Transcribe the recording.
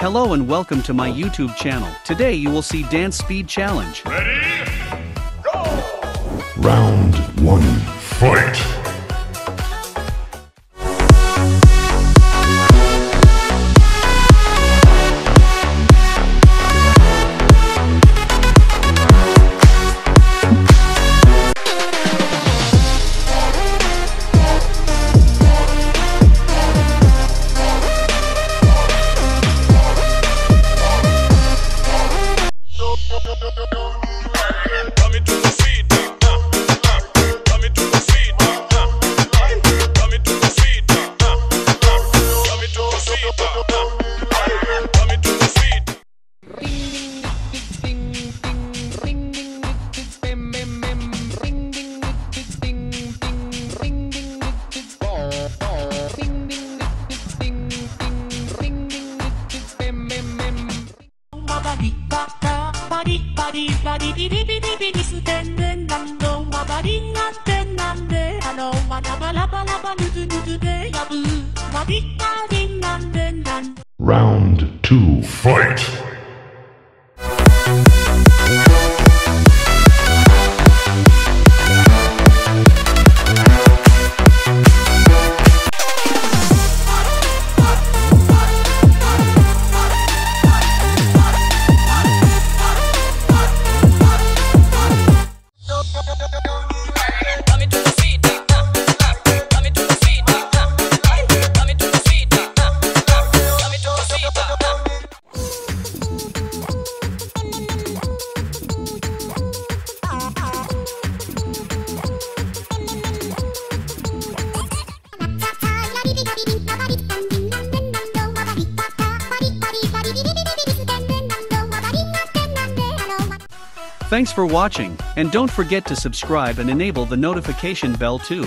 Hello and welcome to my YouTube channel. Today you will see dance speed challenge. Ready? Go! Round 1. Fight! Round 2, fight! Thanks for watching, and don't forget to subscribe and enable the notification bell too.